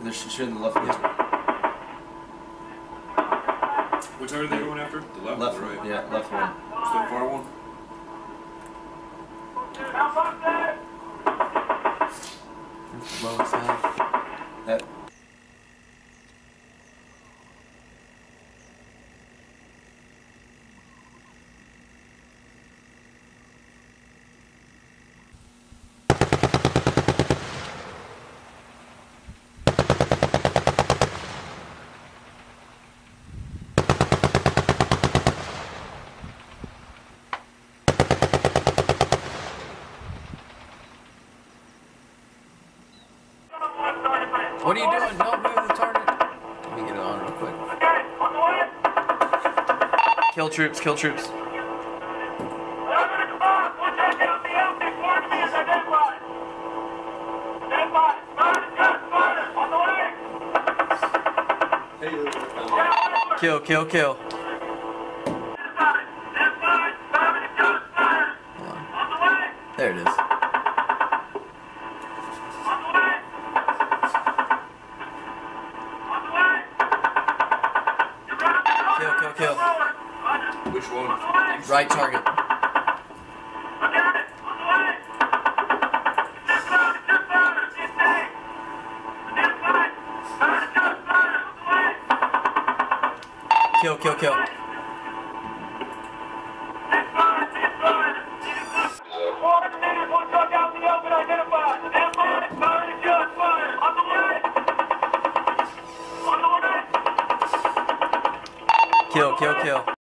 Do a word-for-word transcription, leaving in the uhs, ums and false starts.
They're shooting the left one. What target are they going after? The left, left one, right? Yeah, left one. It's the far one? It's low side. That. What are you doing? Don't move the target. Let me get it on real quick. Kill troops, kill troops. Kill, kill, kill. There it is. Kill. Which one? Right target. Kill, kill, kill. Kill, kill, kill.